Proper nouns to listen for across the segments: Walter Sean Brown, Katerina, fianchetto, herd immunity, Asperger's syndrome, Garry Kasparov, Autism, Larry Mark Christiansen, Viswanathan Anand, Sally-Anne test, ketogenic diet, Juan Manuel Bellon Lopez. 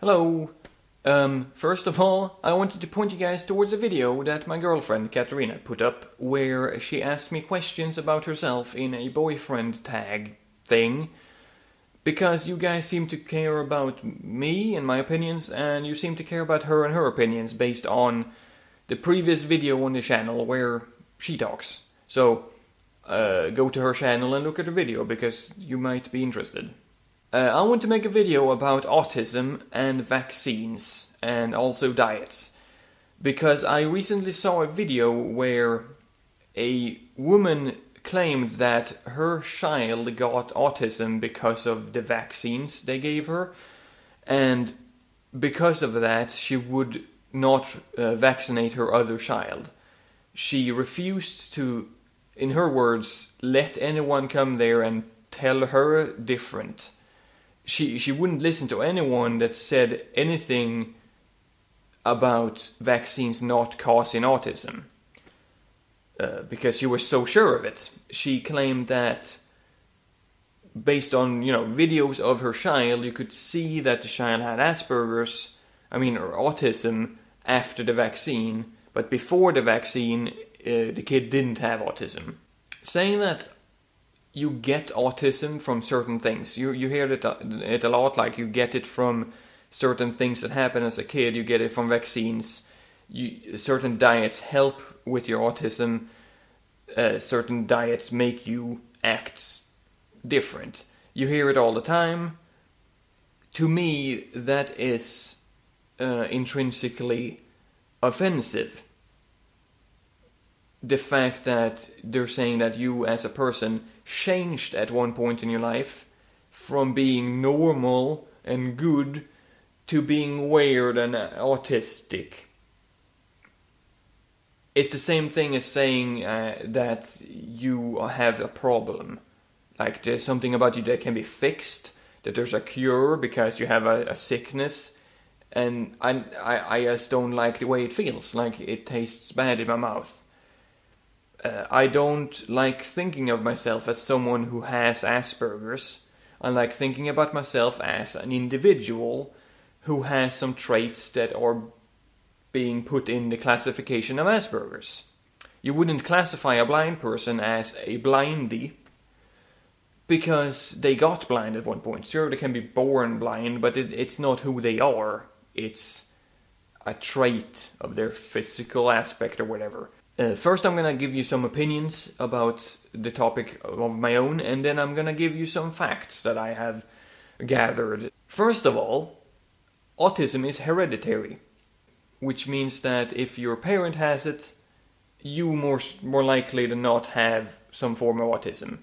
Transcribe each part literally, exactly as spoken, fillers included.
Hello! Um, first of all, I wanted to point you guys towards a video that my girlfriend Katerina put up, where she asked me questions about herself in a boyfriend tag thing, because you guys seem to care about me and my opinions, and you seem to care about her and her opinions based on the previous video on the channel where she talks. So, uh, go to her channel and look at the video, because you might be interested. Uh, I want to make a video about autism and vaccines, and also diets, because I recently saw a video where a woman claimed that her child got autism because of the vaccines they gave her, and because of that she would not uh, vaccinate her other child. She refused to, in her words, let anyone come there and tell her different. She, she wouldn't listen to anyone that said anything about vaccines not causing autism, uh, because she was so sure of it. She claimed that based on, you know, videos of her child, you could see that the child had Asperger's, I mean, or autism after the vaccine, but before the vaccine, uh, the kid didn't have autism. Saying that you get autism from certain things. You you hear it, it a lot, like you get it from certain things that happen as a kid, you get it from vaccines, you, certain diets help with your autism, uh, certain diets make you act different. You hear it all the time. To me, that is uh, intrinsically offensive. The fact that they're saying that you as a person changed at one point in your life from being normal and good to being weird and autistic. It's the same thing as saying uh, that you have a problem. Like there's something about you that can be fixed, that there's a cure because you have a, a sickness. And I, I, I just don't like the way it feels, like it tastes bad in my mouth. Uh, I don't like thinking of myself as someone who has Asperger's. I like thinking about myself as an individual who has some traits that are being put in the classification of Asperger's. You wouldn't classify a blind person as a blindie because they got blind at one point. Sure, they can be born blind, but it, it's not who they are. It's a trait of their physical aspect or whatever. Uh, first I'm gonna give you some opinions about the topic of my own, and then I'm gonna give you some facts that I have gathered. First of all, autism is hereditary, which means that if your parent has it, you more more likely than not have some form of autism.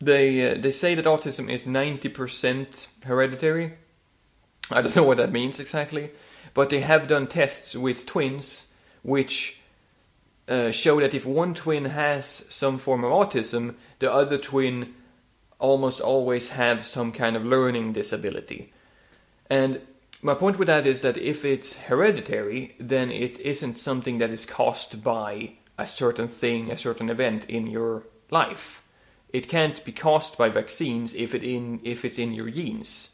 They, uh, they say that autism is ninety percent hereditary. I don't know what that means exactly, but they have done tests with twins, which Uh, show that if one twin has some form of autism, the other twin almost always have some kind of learning disability. And my point with that is that if it's hereditary, then it isn't something that is caused by a certain thing, a certain event in your life. It can't be caused by vaccines if it in if it's in your genes.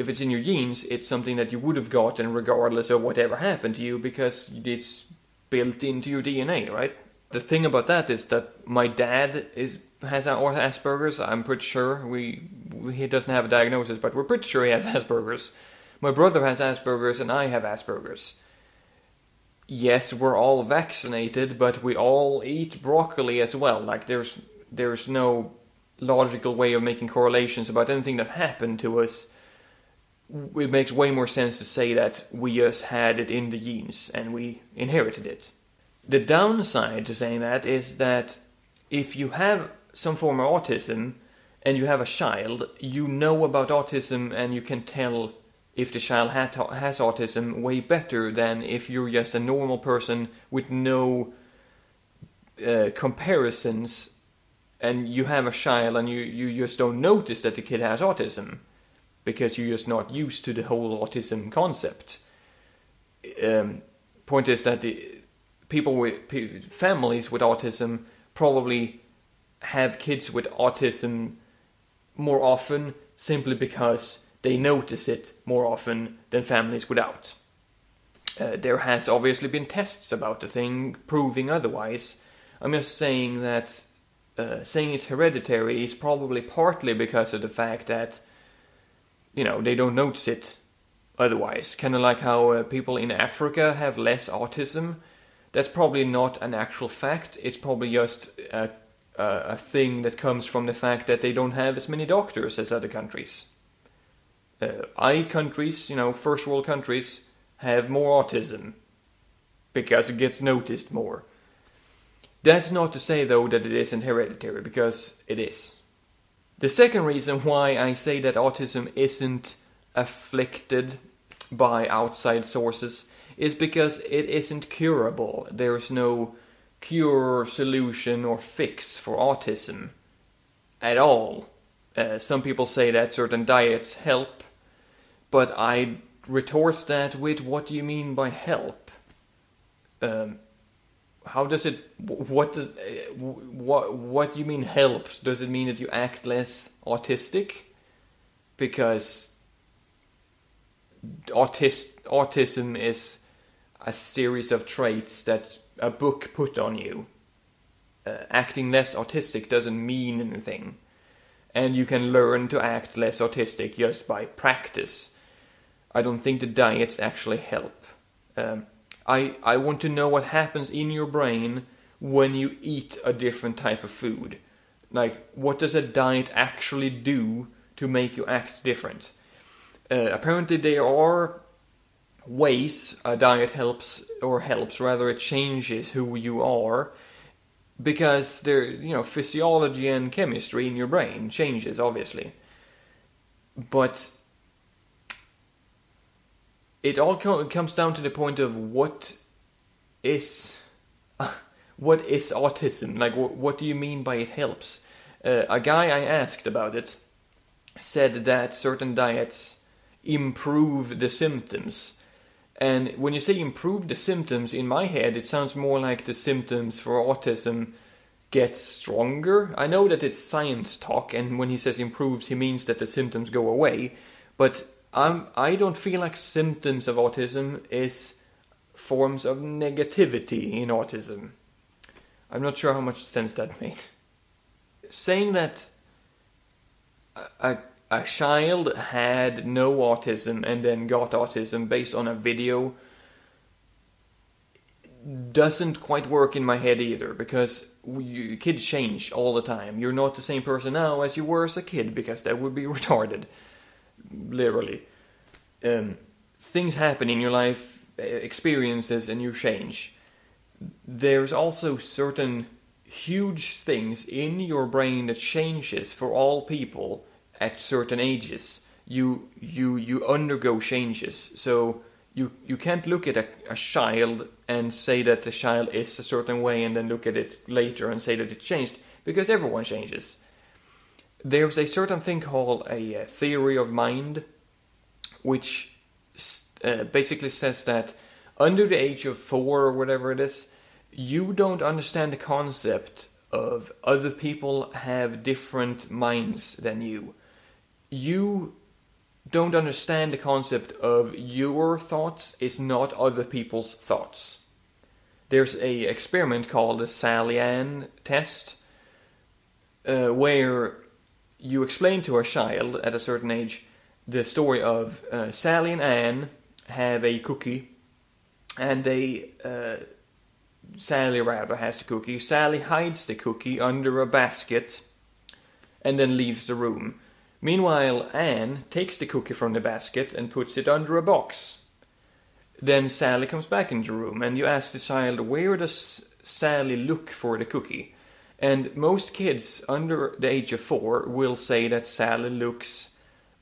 If it's in your genes, it's something that you would have gotten regardless of whatever happened to you, because it's built into your D N A, right? The thing about that is that my dad is has Asperger's, I'm pretty sure. We, we he doesn't have a diagnosis, but we're pretty sure he has Asperger's. My brother has Asperger's, and I have Asperger's. Yes, we're all vaccinated, but we all eat broccoli as well. Like there's there's no logical way of making correlations about anything that happened to us. It makes way more sense to say that we just had it in the genes and we inherited it. The downside to saying that is that if you have some form of autism and you have a child, you know about autism and you can tell if the child had, has autism way better than if you're just a normal person with no uh, comparisons, and you have a child and you, you just don't notice that the kid has autism, because you're just not used to the whole autism concept. Um, point is that the people with pe families with autism probably have kids with autism more often, simply because they notice it more often than families without. Uh, there has obviously been tests about the thing proving otherwise. I'm just saying that uh, saying it's hereditary is probably partly because of the fact that, you know, they don't notice it otherwise. Kind of like how uh, people in Africa have less autism. That's probably not an actual fact. It's probably just a, a, a thing that comes from the fact that they don't have as many doctors as other countries. Uh, I countries, you know, first world countries, have more autism because it gets noticed more. That's not to say, though, that it isn't hereditary, because it is. The second reason why I say that autism isn't afflicted by outside sources is because it isn't curable. There's no cure, solution, or fix for autism at all. Uh, some people say that certain diets help, but I retort that with, what do you mean by help? Um, how does it... What does... Uh, what, what do you mean helps? Does it mean that you act less autistic? Because autist, autism is a series of traits that a book put on you. Uh, acting less autistic doesn't mean anything. And you can learn to act less autistic just by practice. I don't think the diets actually help. Um, I, I want to know what happens in your brain when you eat a different type of food. Like, what does a diet actually do to make you act different? Uh, apparently there are ways a diet helps, or helps, rather it changes who you are. Because there, you know, physiology and chemistry in your brain changes, obviously. But it all co comes down to the point of what is what is autism? Like, wh what do you mean by it helps? Uh, a guy I asked about it said that certain diets improve the symptoms. And when you say improve the symptoms, in my head it sounds more like the symptoms for autism get stronger. I know that it's science talk, and when he says improves, he means that the symptoms go away. But I'm, I don't feel like symptoms of autism is forms of negativity in autism. I'm not sure how much sense that made. Saying that a A child had no autism and then got autism based on a video doesn't quite work in my head either, because you, kids change all the time. You're not the same person now as you were as a kid, because that would be retarded, literally. Um, things happen in your life, experiences, and you change. There's also certain huge things in your brain that changes for all people. At certain ages, you you you undergo changes. So you you can't look at a, a child and say that the child is a certain way and then look at it later and say that it changed, because everyone changes. There's a certain thing called a theory of mind, which uh, basically says that under the age of four or whatever it is, you don't understand the concept of other people have different minds than you. You don't understand the concept of your thoughts is not other people's thoughts. There's a experiment called the Sally-Anne test, uh, where you explain to a child at a certain age the story of uh, Sally and Anne have a cookie, and they uh, Sally rather has the cookie. Sally hides the cookie under a basket and then leaves the room. Meanwhile, Anne takes the cookie from the basket and puts it under a box. Then Sally comes back into the room, and you ask the child, where does Sally look for the cookie? And most kids under the age of four will say that Sally looks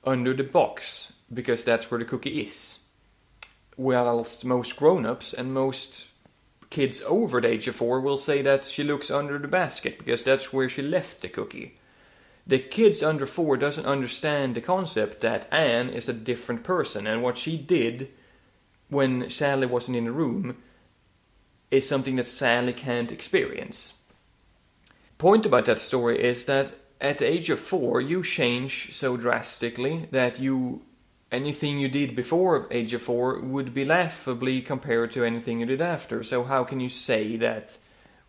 under the box, because that's where the cookie is. Whilst most grown-ups and most kids over the age of four will say that she looks under the basket, because that's where she left the cookie. The kids under four doesn't understand the concept that Anne is a different person, and what she did when Sally wasn't in the room is something that Sally can't experience. Point about that story is that at the age of four you change so drastically that you anything you did before age of four would be laughably compared to anything you did after. So how can you say that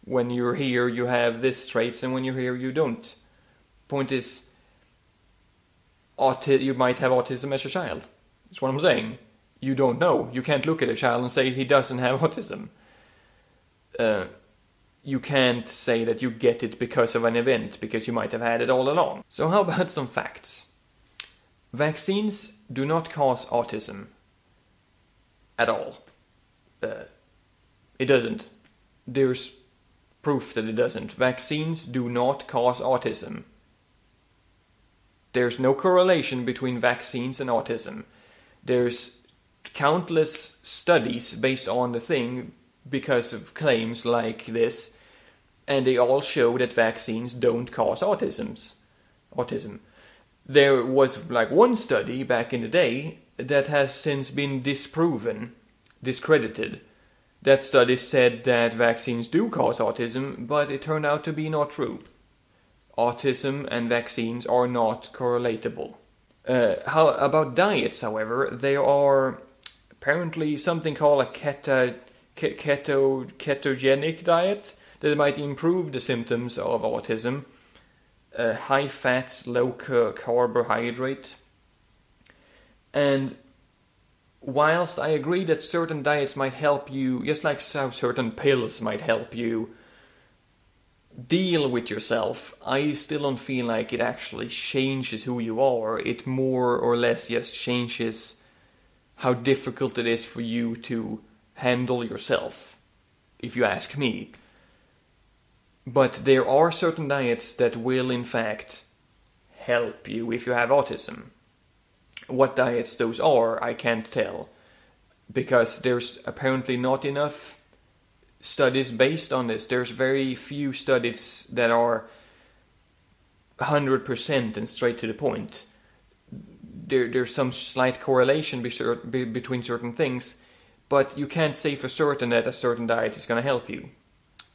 when you're here you have this traits and when you're here you don't? Point is, auti- you might have autism as a child. That's what I'm saying. You don't know. You can't look at a child and say he doesn't have autism. Uh, you can't say that you get it because of an event, because you might have had it all along. So how about some facts? Vaccines do not cause autism. At all. Uh, it doesn't. There's proof that it doesn't. Vaccines do not cause autism. There's no correlation between vaccines and autism. There's countless studies based on the thing because of claims like this, and they all show that vaccines don't cause autisms. Autism. There was like one study back in the day that has since been disproven, discredited. That study said that vaccines do cause autism, but it turned out to be not true. Autism and vaccines are not correlatable. Uh, how about diets, however? There are apparently something called a keto, keto, ketogenic diet that might improve the symptoms of autism. Uh, high fats, low car- carbohydrate. And whilst I agree that certain diets might help you, just like how certain pills might help you deal with yourself, I still don't feel like it actually changes who you are. It more or less just changes how difficult it is for you to handle yourself, if you ask me. But there are certain diets that will in fact help you if you have autism. What diets those are, I can't tell, because there's apparently not enough studies based on this. There's very few studies that are one hundred percent and straight to the point. There, there's some slight correlation be cert- be between certain things, but you can't say for certain that a certain diet is going to help you.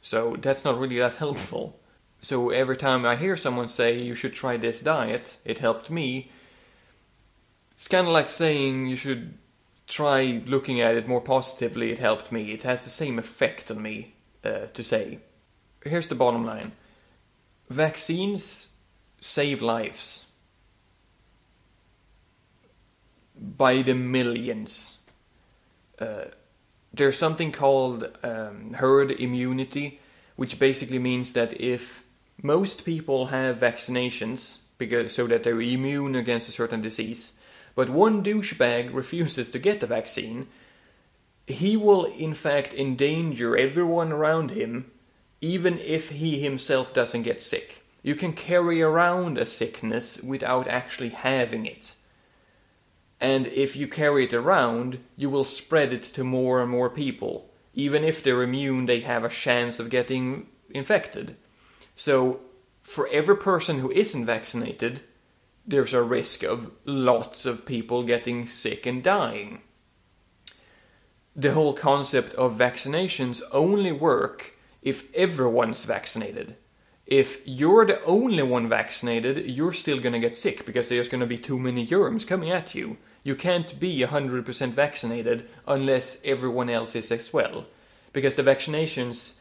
So that's not really that helpful. So every time I hear someone say, you should try this diet, it helped me, it's kind of like saying you should try looking at it more positively, it helped me. It has the same effect on me uh, to say. Here's the bottom line. Vaccines save lives. By the millions. Uh, there's something called um, herd immunity, which basically means that if most people have vaccinations because so that they're immune against a certain disease, but one douchebag refuses to get the vaccine, he will in fact endanger everyone around him, even if he himself doesn't get sick. You can carry around a sickness without actually having it. And if you carry it around, you will spread it to more and more people. Even if they're immune, they have a chance of getting infected. So, for every person who isn't vaccinated, there's a risk of lots of people getting sick and dying. The whole concept of vaccinations only work if everyone's vaccinated. If you're the only one vaccinated, you're still going to get sick because there's going to be too many germs coming at you. You can't be one hundred percent vaccinated unless everyone else is as well. Because the vaccinations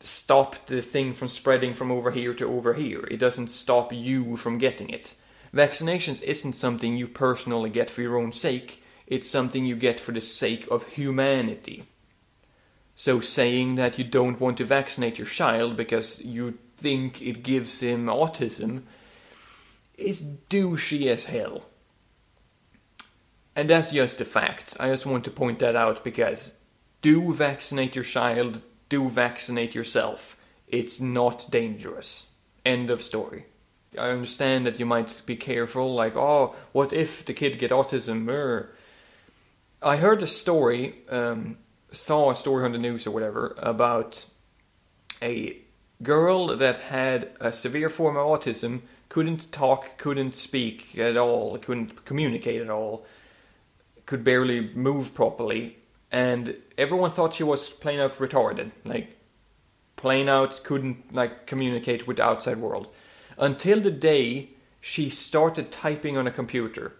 stop the thing from spreading from over here to over here. It doesn't stop you from getting it. Vaccinations isn't something you personally get for your own sake, it's something you get for the sake of humanity. So saying that you don't want to vaccinate your child because you think it gives him autism is douchey as hell. And that's just a fact. I just want to point that out because do vaccinate your child, do vaccinate yourself. It's not dangerous. End of story. I understand that you might be careful, like, oh, what if the kid get autism? Er. I heard a story, um, saw a story on the news or whatever, about a girl that had a severe form of autism, couldn't talk, couldn't speak at all, couldn't communicate at all, could barely move properly, and everyone thought she was plain out retarded, like, plain out couldn't, like, communicate with the outside world. until the day she started typing on a computer.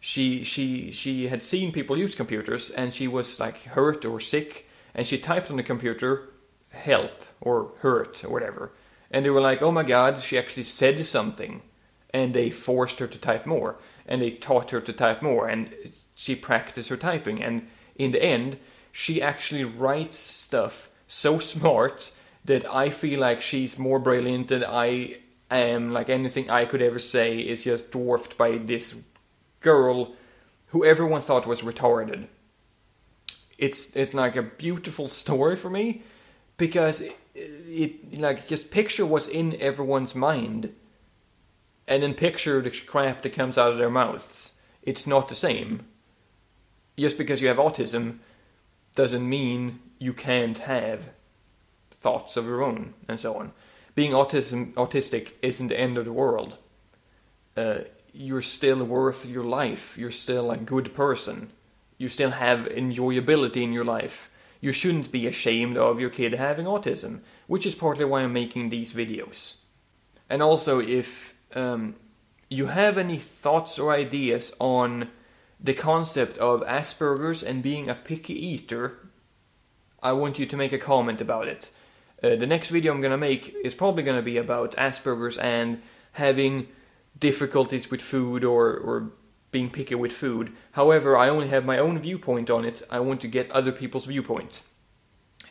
She she she had seen people use computers, and she was like hurt or sick, and she typed on the computer help or hurt or whatever. And they were like, oh my god, she actually said something. And they forced her to type more. And they taught her to type more. And she practiced her typing. And in the end, she actually writes stuff so smart that I feel like she's more brilliant than I am. Like anything I could ever say is just dwarfed by this girl who everyone thought was retarded. It's it's like a beautiful story for me. Because it, it like just picture what's in everyone's mind. And then picture the crap that comes out of their mouths. It's not the same. Just because you have autism doesn't mean you can't have thoughts of your own and so on. Being autism autistic isn't the end of the world. Uh, you're still worth your life. You're still a good person. You still have enjoyability in your life. You shouldn't be ashamed of your kid having autism, which is partly why I'm making these videos. And also, if Um, you have any thoughts or ideas on the concept of Asperger's and being a picky eater, I want you to make a comment about it. Uh, the next video I'm going to make is probably going to be about Asperger's and having difficulties with food or, or being picky with food. However, I only have my own viewpoint on it. I want to get other people's viewpoint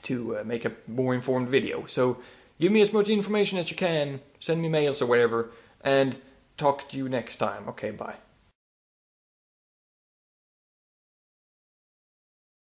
to uh, make a more informed video. So give me as much information as you can, send me mails or whatever. And talk to you next time. Okay, bye.